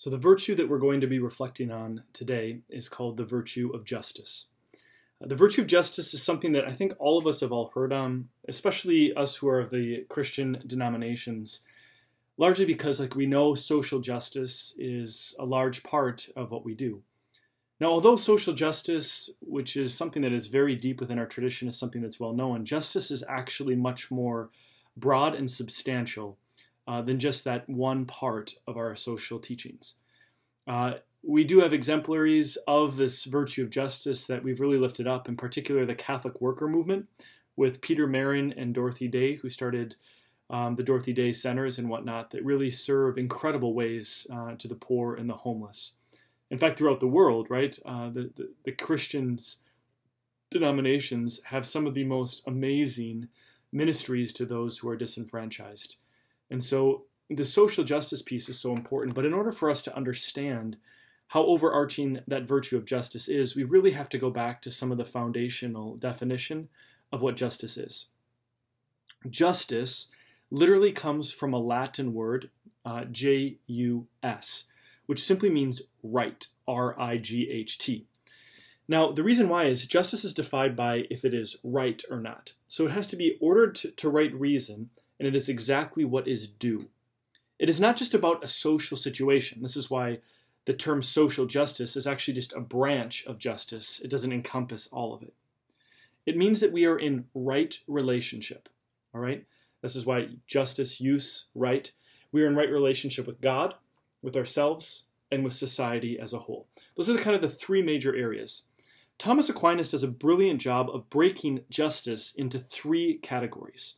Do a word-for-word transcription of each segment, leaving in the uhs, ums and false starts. So the virtue that we're going to be reflecting on today is called the virtue of justice. The virtue of justice is something that I think all of us have all heard on, especially us who are of the Christian denominations, largely because like we know social justice is a large part of what we do. Now, although social justice, which is something that is very deep within our tradition, is something that's well known, justice is actually much more broad and substantial uh, than just that one part of our social teachings. Uh, We do have exemplaries of this virtue of justice that we've really lifted up, in particular the Catholic worker movement with Peter Marin and Dorothy Day, who started um, the Dorothy Day centers and whatnot that really serve incredible ways uh, to the poor and the homeless. In fact, throughout the world, right, uh, the, the, the Christians denominations have some of the most amazing ministries to those who are disenfranchised. And so the social justice piece is so important, but in order for us to understand how overarching that virtue of justice is, we really have to go back to some of the foundational definition of what justice is. Justice literally comes from a Latin word, uh, J U S, which simply means right, R I G H T. Now, the reason why is justice is defined by if it is right or not. So it has to be ordered to, to right reason, and it is exactly what is due. It is not just about a social situation. This is why the term social justice is actually just a branch of justice. It doesn't encompass all of it. It means that we are in right relationship, all right? This is why justice, use, right. We are in right relationship with God, with ourselves, and with society as a whole. Those are the kind of the three major areas. Thomas Aquinas does a brilliant job of breaking justice into three categories.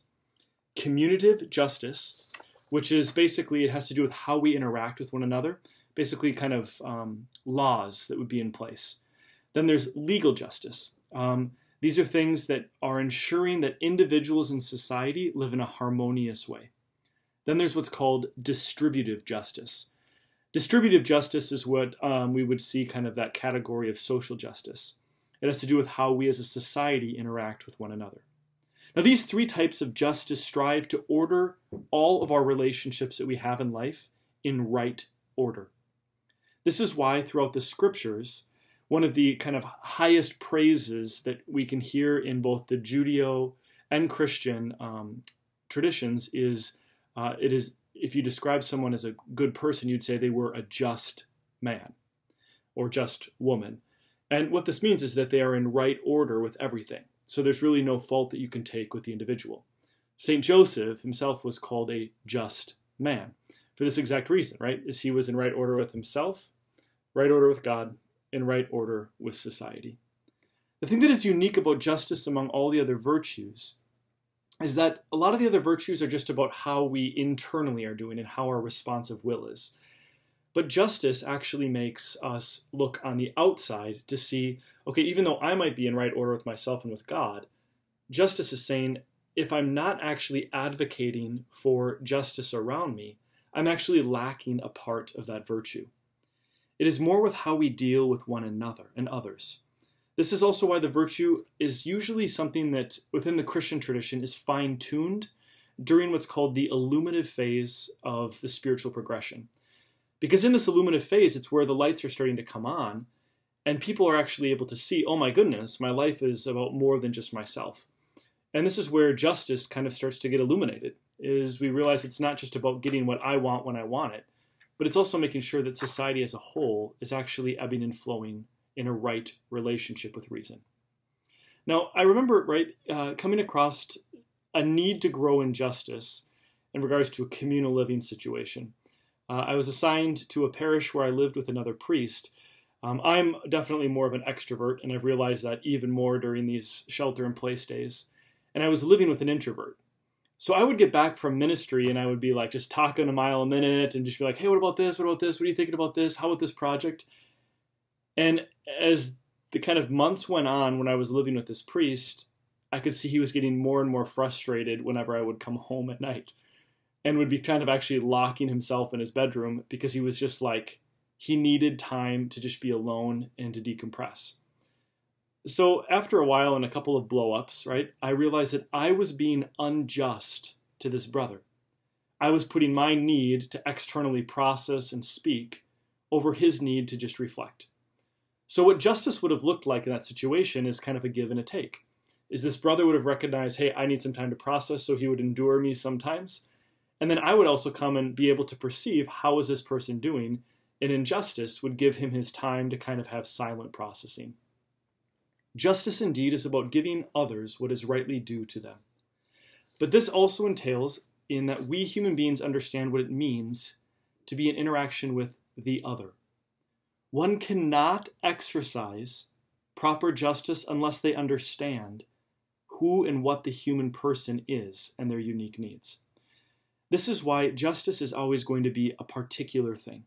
Commutative justice, which is basically, it has to do with how we interact with one another. Basically kind of um, laws that would be in place. Then there's legal justice. Um, these are things that are ensuring that individuals in society live in a harmonious way. Then there's what's called distributive justice. Distributive justice is what um, we would see kind of that category of social justice. It has to do with how we as a society interact with one another. Now, these three types of justice strive to order all of our relationships that we have in life in right order. This is why throughout the scriptures, one of the kind of highest praises that we can hear in both the Judeo and Christian um, traditions is, uh, it is, if you describe someone as a good person, you'd say they were a just man or just woman. And what this means is that they are in right order with everything. So there's really no fault that you can take with the individual. Saint Joseph himself was called a just man for this exact reason, right? Is he was in right order with himself, right order with God, and right order with society. The thing that is unique about justice among all the other virtues is that a lot of the other virtues are just about how we internally are doing and how our responsive will is. But justice actually makes us look on the outside to see, okay, even though I might be in right order with myself and with God, justice is saying, if I'm not actually advocating for justice around me, I'm actually lacking a part of that virtue. It is more with how we deal with one another and others. This is also why the virtue is usually something that, within the Christian tradition, is fine-tuned during what's called the illuminative phase of the spiritual progression. Because in this illuminative phase, it's where the lights are starting to come on, and people are actually able to see, oh my goodness, my life is about more than just myself. And this is where justice kind of starts to get illuminated. Is we realize it's not just about getting what I want when I want it, but it's also making sure that society as a whole is actually ebbing and flowing in a right relationship with reason. Now, I remember, right, uh, coming across a need to grow in justice in regards to a communal living situation. Uh, I was assigned to a parish where I lived with another priest. Um, I'm definitely more of an extrovert, and I've realized that even more during these shelter-in-place days. And I was living with an introvert. So I would get back from ministry and I would be like just talking a mile a minute and just be like, hey, what about this? What about this? What are you thinking about this? How about this project? And as the kind of months went on when I was living with this priest, I could see he was getting more and more frustrated whenever I would come home at night and would be kind of actually locking himself in his bedroom because he was just like, he needed time to just be alone and to decompress. So after a while and a couple of blow-ups, right, I realized that I was being unjust to this brother. I was putting my need to externally process and speak over his need to just reflect. So what justice would have looked like in that situation is kind of a give and a take. Is this brother would have recognized, hey, I need some time to process, so he would endure me sometimes. And then I would also come and be able to perceive how is this person doing, and injustice would give him his time to kind of have silent processing. Justice indeed is about giving others what is rightly due to them. But this also entails in that we human beings understand what it means to be in interaction with the other. One cannot exercise proper justice unless they understand who and what the human person is and their unique needs. This is why justice is always going to be a particular thing.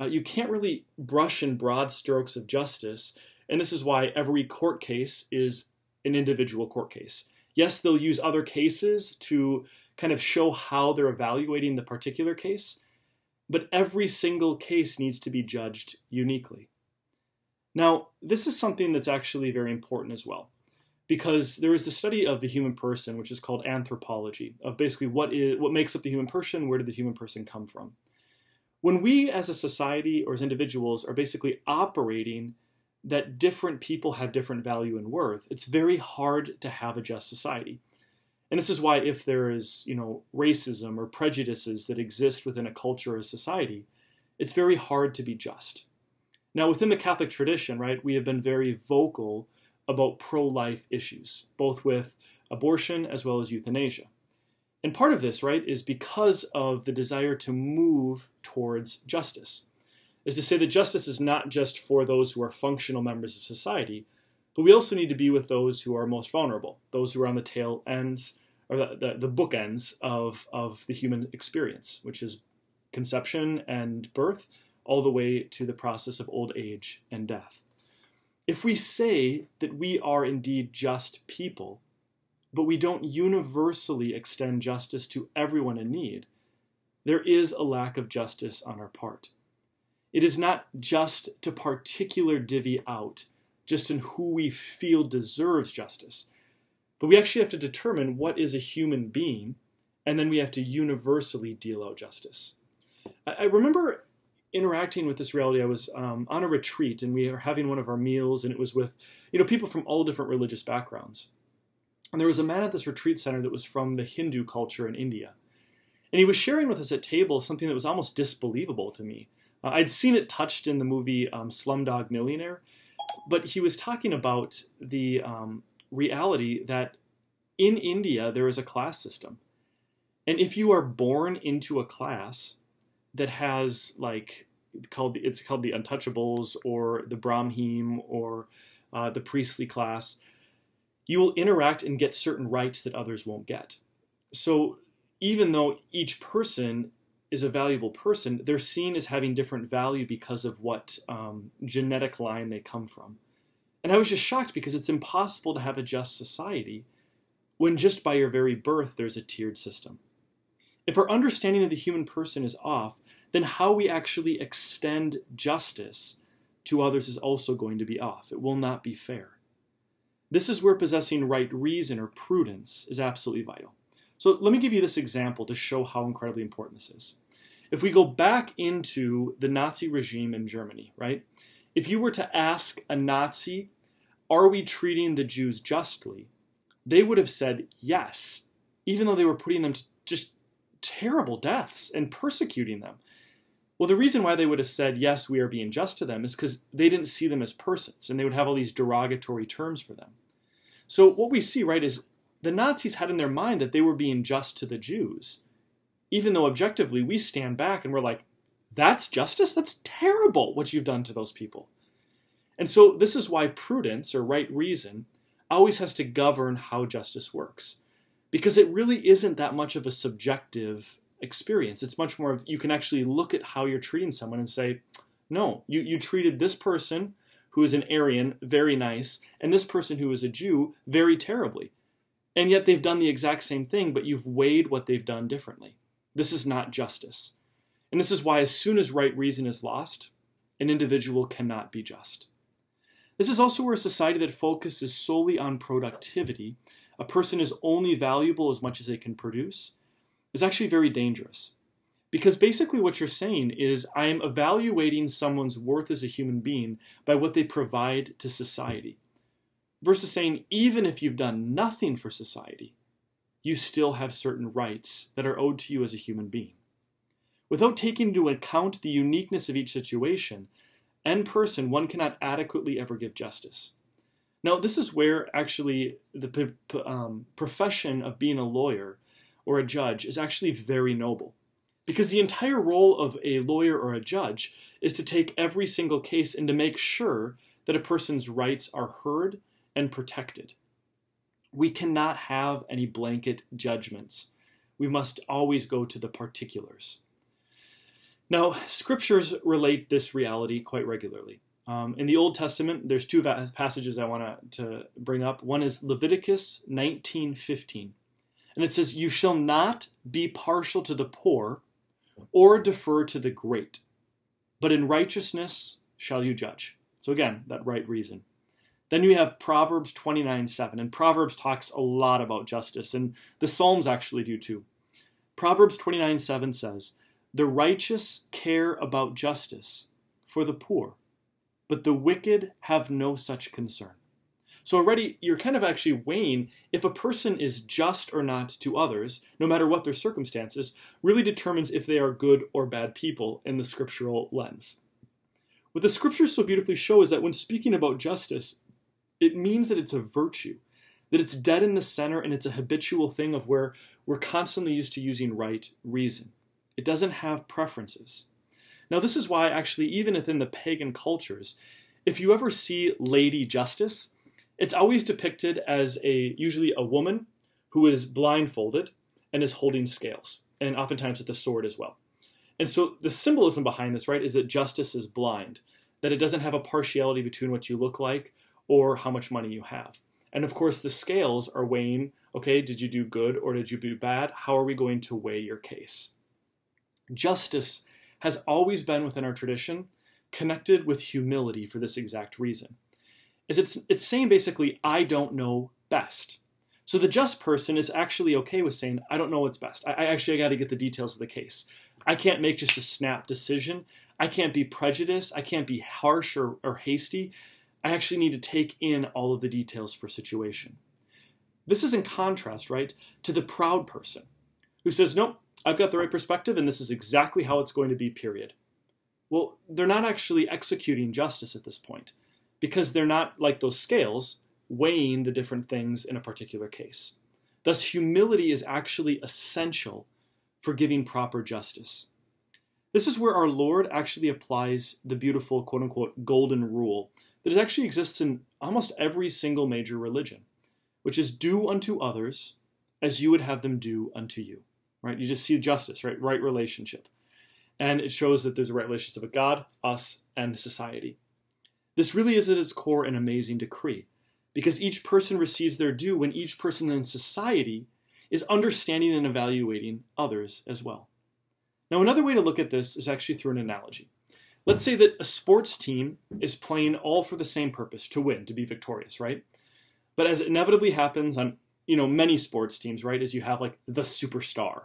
Uh, you can't really brush in broad strokes of justice, and this is why every court case is an individual court case. Yes, they'll use other cases to kind of show how they're evaluating the particular case, but every single case needs to be judged uniquely. Now, this is something that's actually very important as well, because there is the study of the human person, which is called anthropology, of basically what is, what makes up the human person, where did the human person come from. When we as a society or as individuals are basically operating that different people have different value and worth, it's very hard to have a just society. And this is why if there is, you know, racism or prejudices that exist within a culture or a society, it's very hard to be just. Now, within the Catholic tradition, right, we have been very vocal about pro-life issues, both with abortion as well as euthanasia. And part of this, right, is because of the desire to move towards justice, is to say that justice is not just for those who are functional members of society, but we also need to be with those who are most vulnerable, those who are on the tail ends, or the, the, the bookends of, of the human experience, which is conception and birth, all the way to the process of old age and death. If we say that we are indeed just people, but we don't universally extend justice to everyone in need, there is a lack of justice on our part. It is not just to particular divvy out just in who we feel deserves justice, but we actually have to determine what is a human being, and then we have to universally deal out justice. I, I remember interacting with this reality. I was um, on a retreat, and we were having one of our meals, and it was with, you know, people from all different religious backgrounds. And there was a man at this retreat center that was from the Hindu culture in India. And he was sharing with us at table something that was almost disbelievable to me. Uh, I'd seen it touched in the movie um, Slumdog Millionaire, but he was talking about the um, reality that in India there is a class system. And if you are born into a class that has, like, called the, it's called the Untouchables or the Brahmin or uh, the priestly class, you will interact and get certain rights that others won't get. So even though each person is a valuable person, they're seen as having different value because of what um, genetic line they come from. And I was just shocked because it's impossible to have a just society when just by your very birth there's a tiered system. If our understanding of the human person is off, then how we actually extend justice to others is also going to be off. It will not be fair. This is where possessing right reason or prudence is absolutely vital. So let me give you this example to show how incredibly important this is. If we go back into the Nazi regime in Germany, right? If you were to ask a Nazi, are we treating the Jews justly? They would have said yes, even though they were putting them to just terrible deaths and persecuting them. Well, the reason why they would have said, yes, we are being just to them is because they didn't see them as persons, and they would have all these derogatory terms for them. So what we see, right, is the Nazis had in their mind that they were being just to the Jews, even though objectively we stand back and we're like, that's justice? That's terrible what you've done to those people. And so this is why prudence or right reason always has to govern how justice works, because it really isn't that much of a subjective experience. It's much more of, you can actually look at how you're treating someone and say, no, you, you treated this person who is an Aryan very nice, and this person who is a Jew very terribly. And yet they've done the exact same thing, but you've weighed what they've done differently. This is not justice. And this is why as soon as right reason is lost, an individual cannot be just. This is also where a society that focuses solely on productivity, a person is only valuable as much as they can produce, is actually very dangerous. Because basically what you're saying is I'm evaluating someone's worth as a human being by what they provide to society. Versus saying even if you've done nothing for society, you still have certain rights that are owed to you as a human being. Without taking into account the uniqueness of each situation and person, one cannot adequately ever give justice. Now, this is where actually the um, profession of being a lawyer or a judge is actually very noble. Because the entire role of a lawyer or a judge is to take every single case and to make sure that a person's rights are heard and protected. We cannot have any blanket judgments. We must always go to the particulars. Now, scriptures relate this reality quite regularly. Um, in the Old Testament, there's two passages I want to bring up. One is Leviticus nineteen fifteen, and it says, "You shall not be partial to the poor, or defer to the great, but in righteousness shall you judge." So again, that right reason. Then you have Proverbs twenty-nine seven, and Proverbs talks a lot about justice, and the Psalms actually do too. Proverbs twenty-nine seven says, "The righteous care about justice for the poor, but the wicked have no such concern." So already you're kind of actually weighing if a person is just or not to others, no matter what their circumstances, really determines if they are good or bad people in the scriptural lens. What the scriptures so beautifully show is that when speaking about justice, it means that it's a virtue, that it's dead in the center and it's a habitual thing of where we're constantly used to using right reason. It doesn't have preferences. Now this is why actually even within the pagan cultures, if you ever see Lady Justice, it's always depicted as a usually a woman who is blindfolded and is holding scales, and oftentimes with a sword as well. And so the symbolism behind this, right, is that justice is blind, that it doesn't have a partiality between what you look like or how much money you have. And of course, the scales are weighing, okay, did you do good or did you do bad? How are we going to weigh your case? Justice has always been within our tradition connected with humility for this exact reason. Is it's, it's saying basically, I don't know best. So the just person is actually okay with saying, I don't know what's best. I, I actually got to get the details of the case. I can't make just a snap decision. I can't be prejudiced. I can't be harsh or, or hasty. I actually need to take in all of the details for situation. This is in contrast, right, to the proud person who says, nope, I've got the right perspective and this is exactly how it's going to be, period. Well, they're not actually executing justice at this point, because they're not, like those scales, weighing the different things in a particular case. Thus, humility is actually essential for giving proper justice. This is where our Lord actually applies the beautiful, quote-unquote, golden rule that actually exists in almost every single major religion, which is do unto others as you would have them do unto you. Right? You just see justice, right? Right relationship. And it shows that there's a right relationship with God, us, and society. This really is at its core an amazing decree, because each person receives their due when each person in society is understanding and evaluating others as well. Now, another way to look at this is actually through an analogy. Let's say that a sports team is playing all for the same purpose, to win, to be victorious, right? But as inevitably happens on, you know, many sports teams, right, is you have like the superstar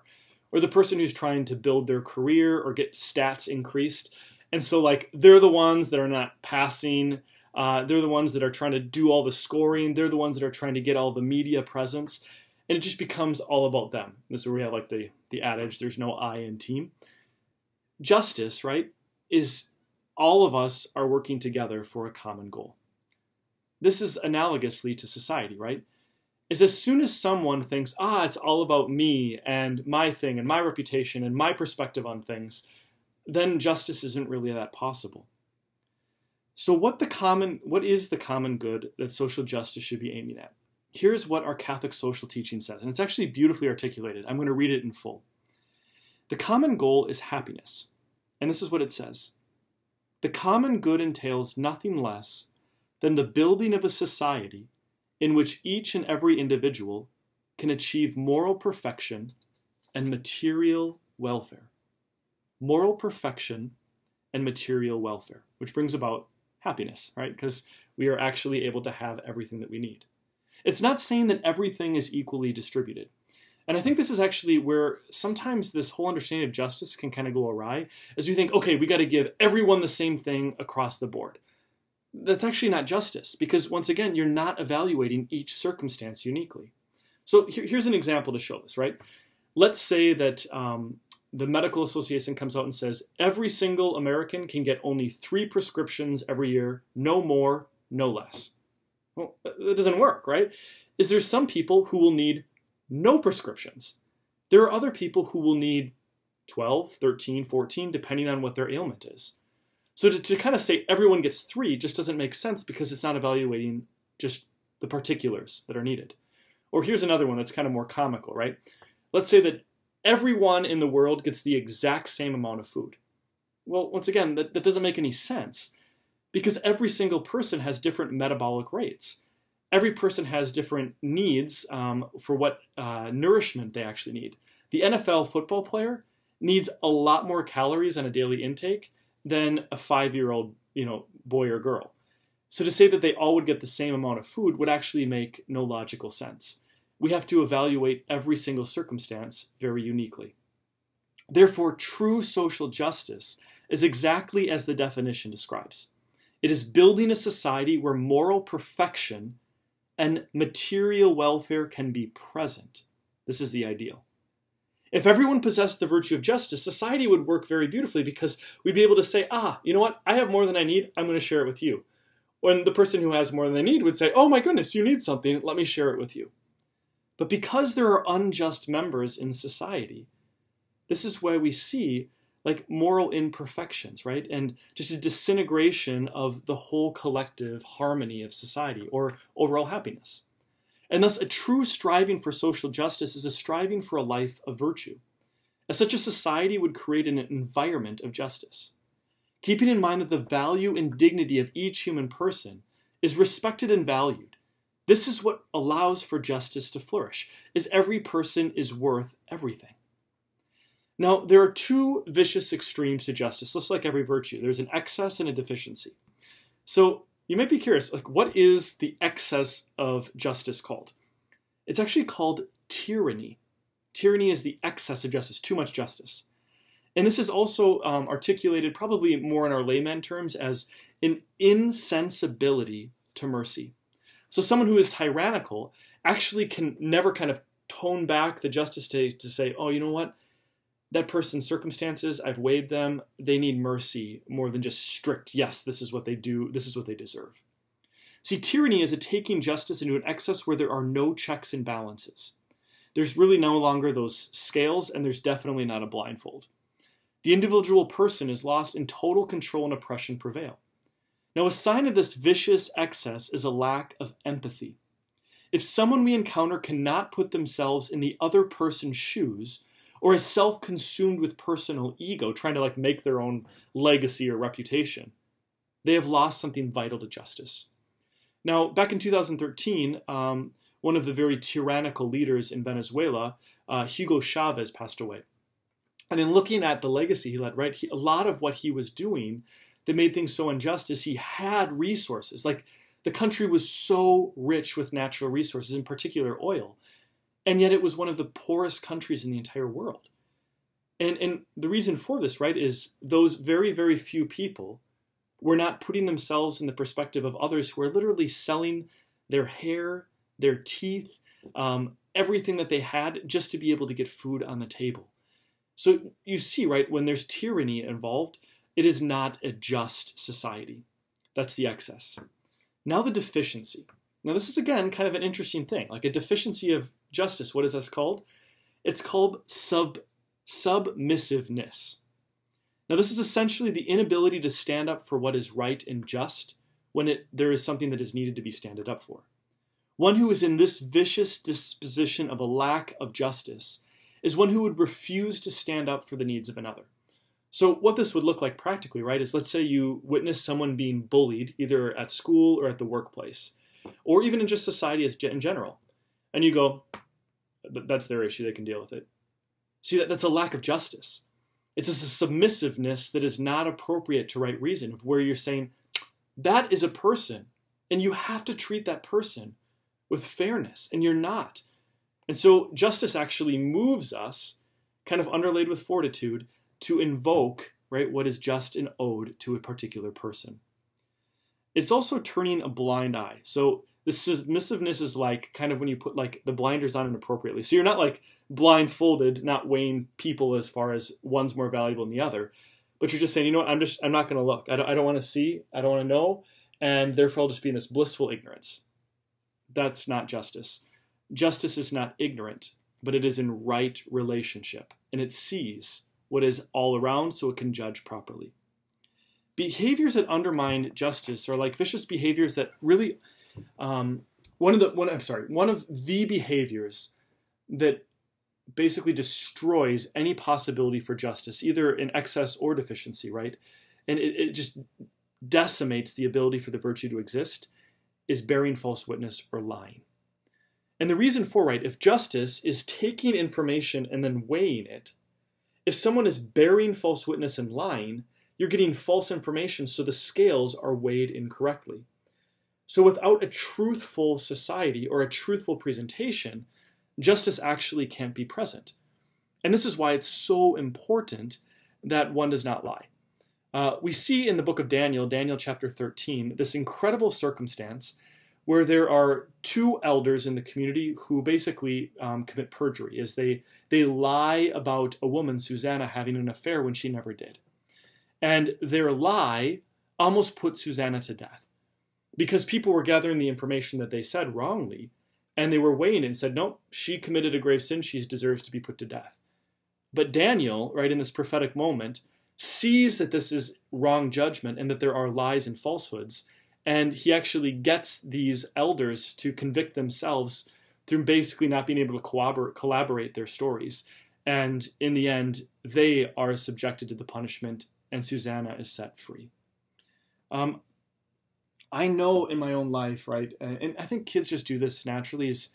or the person who's trying to build their career or get stats increased. And so, like, they're the ones that are not passing. Uh, they're the ones that are trying to do all the scoring. They're the ones that are trying to get all the media presence. And it just becomes all about them. This is where we have, like, the, the adage, there's no I in team. Justice, right, is all of us are working together for a common goal. This is analogously to society, right? Is as soon as someone thinks, ah, it's all about me and my thing and my reputation and my perspective on things, then justice isn't really that possible. So what the common, what is the common good that social justice should be aiming at? Here's what our Catholic social teaching says, and it's actually beautifully articulated. I'm going to read it in full. The common goal is happiness, and this is what it says. The common good entails nothing less than the building of a society in which each and every individual can achieve moral perfection and material welfare. Moral perfection and material welfare, which brings about happiness, right? Because we are actually able to have everything that we need. It's not saying that everything is equally distributed. And I think this is actually where sometimes this whole understanding of justice can kind of go awry, as we think, okay, we got to give everyone the same thing across the board. That's actually not justice, because once again, you're not evaluating each circumstance uniquely. So here, here's an example to show this, right? Let's say that um, the medical association comes out and says, every single American can get only three prescriptions every year, no more, no less. Well, that doesn't work, right? Is there some people who will need no prescriptions? There are other people who will need twelve, thirteen, fourteen, depending on what their ailment is. So to, to kind of say everyone gets three just doesn't make sense, because it's not evaluating just the particulars that are needed. Or here's another one that's kind of more comical, right? Let's say that everyone in the world gets the exact same amount of food. Well, once again, that, that doesn't make any sense, because every single person has different metabolic rates. Every person has different needs um, for what uh, nourishment they actually need. The N F L football player needs a lot more calories on a daily intake than a five-year-old, you know, boy or girl. So to say that they all would get the same amount of food would actually make no logical sense. We have to evaluate every single circumstance very uniquely. Therefore, true social justice is exactly as the definition describes. It is building a society where moral perfection and material welfare can be present. This is the ideal. If everyone possessed the virtue of justice, society would work very beautifully, because we'd be able to say, ah, you know what? I have more than I need. I'm going to share it with you. When the person who has more than they need would say, oh my goodness, you need something. Let me share it with you. But because there are unjust members in society, this is where we see like moral imperfections, right? And just a disintegration of the whole collective harmony of society or overall happiness. And thus, a true striving for social justice is a striving for a life of virtue, as such a society would create an environment of justice, keeping in mind that the value and dignity of each human person is respected and valued. This is what allows for justice to flourish, is every person is worth everything. Now, there are two vicious extremes to justice, just like every virtue. There's an excess and a deficiency. So you might be curious, like, what is the excess of justice called? It's actually called tyranny. Tyranny is the excess of justice, too much justice. And this is also um, articulated probably more in our layman terms as an insensibility to mercy. So someone who is tyrannical actually can never kind of tone back the justice to, to say, oh, you know what? That person's circumstances, I've weighed them, they need mercy more than just strict, yes, this is what they do, this is what they deserve. See, tyranny is a taking justice into an excess where there are no checks and balances. There's really no longer those scales, and there's definitely not a blindfold. The individual person is lost, and total control and oppression prevail. Now, a sign of this vicious excess is a lack of empathy. If someone we encounter cannot put themselves in the other person's shoes, or is self-consumed with personal ego, trying to like make their own legacy or reputation, they have lost something vital to justice. Now, back in two thousand thirteen, um, one of the very tyrannical leaders in Venezuela, uh, Hugo Chavez, passed away. And in looking at the legacy he led, right, he, a lot of what he was doing that made things so unjust is he had resources. Like, the country was so rich with natural resources, in particular oil. And yet it was one of the poorest countries in the entire world. And, and the reason for this, right, is those very, very few people were not putting themselves in the perspective of others who are literally selling their hair, their teeth, um, everything that they had just to be able to get food on the table. So you see, right, when there's tyranny involved, it is not a just society. That's the excess. Now the deficiency. Now this is, again, kind of an interesting thing, like a deficiency of justice. What is this called? It's called sub, submissiveness. Now, this is essentially the inability to stand up for what is right and just when it, there is something that is needed to be standed up for. One who is in this vicious disposition of a lack of justice is one who would refuse to stand up for the needs of another. So what this would look like practically, right, is let's say you witness someone being bullied either at school or at the workplace, or even in just society as in general. And you go, that's their issue, they can deal with it. See, that, that's a lack of justice. It's a submissiveness that is not appropriate to right reason, where you're saying, that is a person, and you have to treat that person with fairness, and you're not. And so justice actually moves us, kind of underlaid with fortitude, to invoke, right, what is just and owed to a particular person. It's also turning a blind eye. So this submissiveness is like kind of when you put like the blinders on inappropriately. So you're not like blindfolded, not weighing people as far as one's more valuable than the other, but you're just saying, you know what, I'm just, I'm not going to look. I don't, I don't want to see. I don't want to know. And therefore I'll just be in this blissful ignorance. That's not justice. Justice is not ignorant, but it is in right relationship, and it sees what is all around so it can judge properly. Behaviors that undermine justice are like vicious behaviors that really, um, one of the, one, I'm sorry, one of the behaviors that basically destroys any possibility for justice, either in excess or deficiency, right? And it, it just decimates the ability for the virtue to exist, is bearing false witness or lying. And the reason for, right, if justice is taking information and then weighing it, if someone is bearing false witness and lying, you're getting false information, so the scales are weighed incorrectly. So without a truthful society or a truthful presentation, justice actually can't be present. And this is why it's so important that one does not lie. Uh, we see in the book of Daniel, Daniel chapter thirteen, this incredible circumstance where there are two elders in the community who basically um, commit perjury, as they, they lie about a woman, Susanna, having an affair when she never did. And their lie almost put Susanna to death, because people were gathering the information that they said wrongly, and they were weighing it and said, nope, she committed a grave sin, she deserves to be put to death. But Daniel, right, in this prophetic moment, sees that this is wrong judgment and that there are lies and falsehoods, and he actually gets these elders to convict themselves through basically not being able to collaborate their stories. And in the end, they are subjected to the punishment, and Susanna is set free. Um, I know in my own life, right, and I think kids just do this naturally, is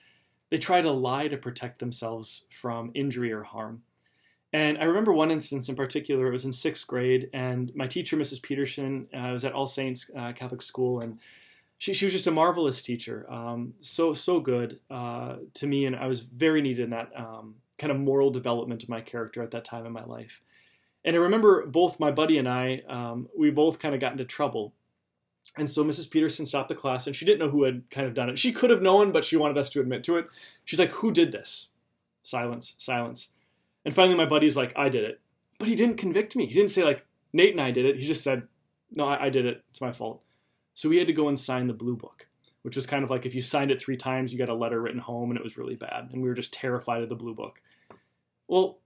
they try to lie to protect themselves from injury or harm. And I remember one instance in particular. It was in sixth grade, and my teacher, Missus Peterson, uh, was at All Saints uh, Catholic School, and she, she was just a marvelous teacher, um, so so good uh, to me, and I was very needed in that um, kind of moral development of my character at that time in my life. And I remember both my buddy and I, um, we both kind of got into trouble, and so Missus Peterson stopped the class, and she didn't know who had kind of done it. She could have known, but she wanted us to admit to it. She's like, "Who did this?" Silence, silence. And finally, my buddy's like, I did it. But he didn't convict me. He didn't say, like, Nate and I did it. He just said, no, I, I did it. It's my fault. So we had to go and sign the blue book, which was kind of like if you signed it three times, you got a letter written home, and it was really bad. And we were just terrified of the blue book. Well,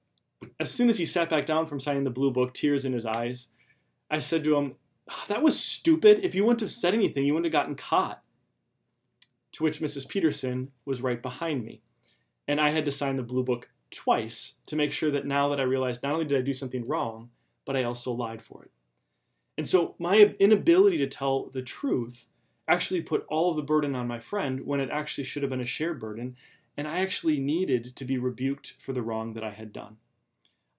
as soon as he sat back down from signing the blue book, tears in his eyes, I said to him, that was stupid. If you wouldn't have said anything, you wouldn't have gotten caught. To which Missus Peterson was right behind me. And I had to sign the blue book twice to make sure that now that I realized not only did I do something wrong, but I also lied for it. And so my inability to tell the truth actually put all of the burden on my friend when it actually should have been a shared burden, and I actually needed to be rebuked for the wrong that I had done.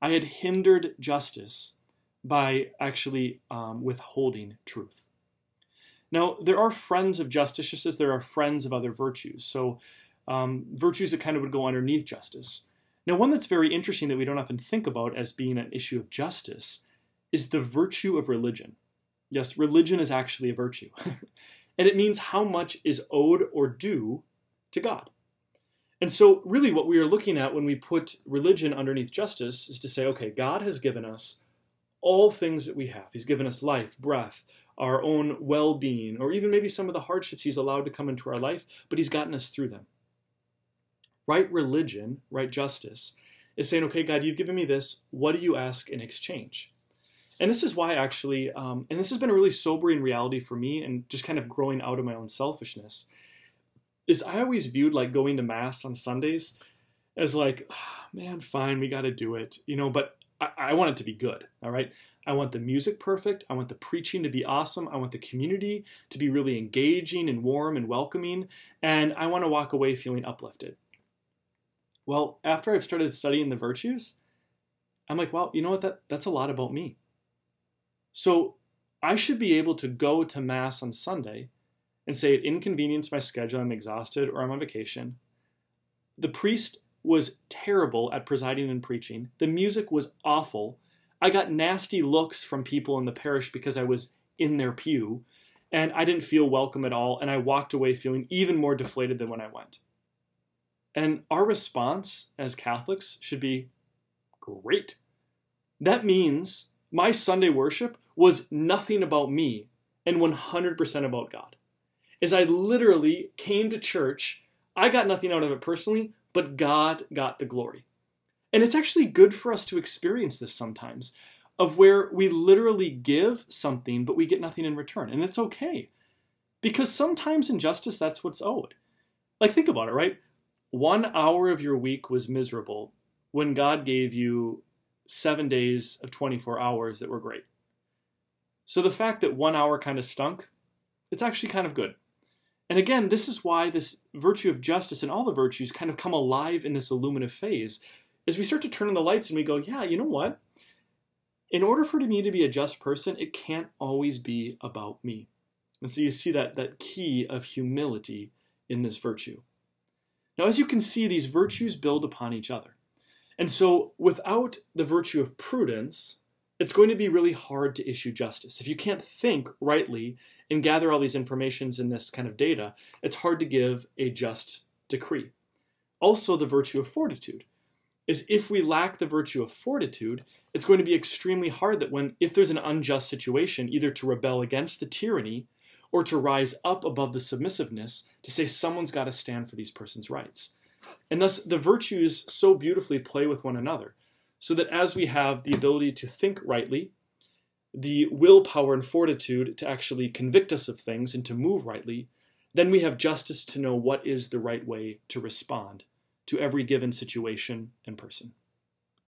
I had hindered justice by actually um, withholding truth. Now, there are friends of justice just as there are friends of other virtues, so um, virtues that kind of would go underneath justice. Now, one that's very interesting that we don't often think about as being an issue of justice is the virtue of religion. Yes, religion is actually a virtue. And it means how much is owed or due to God. And so really what we are looking at when we put religion underneath justice is to say, okay, God has given us all things that we have. He's given us life, breath, our own well-being, or even maybe some of the hardships he's allowed to come into our life, but he's gotten us through them. Right religion, right justice, is saying, okay, God, you've given me this. What do you ask in exchange? And this is why actually, um, and this has been a really sobering reality for me and just kind of growing out of my own selfishness, is I always viewed like going to Mass on Sundays as like, oh, man, fine, we got to do it, you know, but I, I want it to be good, all right? I want the music perfect. I want the preaching to be awesome. I want the community to be really engaging and warm and welcoming. And I want to walk away feeling uplifted. Well, after I've started studying the virtues, I'm like, well, you know what? That, that's a lot about me. So I should be able to go to Mass on Sunday and say it inconvenienced my schedule, I'm exhausted, or I'm on vacation. The priest was terrible at presiding and preaching. The music was awful. I got nasty looks from people in the parish because I was in their pew, and I didn't feel welcome at all, and I walked away feeling even more deflated than when I went. And our response as Catholics should be, great. That means my Sunday worship was nothing about me and one hundred percent about God. As I literally came to church, I got nothing out of it personally, but God got the glory. And it's actually good for us to experience this sometimes, of where we literally give something, but we get nothing in return. And it's okay. Because sometimes in justice, that's what's owed. Like, think about it, right? One hour of your week was miserable when God gave you seven days of twenty-four hours that were great. So the fact that one hour kind of stunk, it's actually kind of good. And again, this is why this virtue of justice and all the virtues kind of come alive in this illuminative phase, as we start to turn on the lights and we go, yeah, you know what? In order for me to be a just person, it can't always be about me. And so you see that, that key of humility in this virtue. Now, as you can see, these virtues build upon each other. And so without the virtue of prudence, it's going to be really hard to issue justice. If you can't think rightly and gather all these informations in this kind of data, it's hard to give a just decree. Also, the virtue of fortitude is if we lack the virtue of fortitude, it's going to be extremely hard that when, if there's an unjust situation, either to rebel against the tyranny or to rise up above the submissiveness to say someone's got to stand for these person's rights. And thus the virtues so beautifully play with one another, so that as we have the ability to think rightly, the willpower and fortitude to actually convict us of things and to move rightly, then we have justice to know what is the right way to respond to every given situation and person.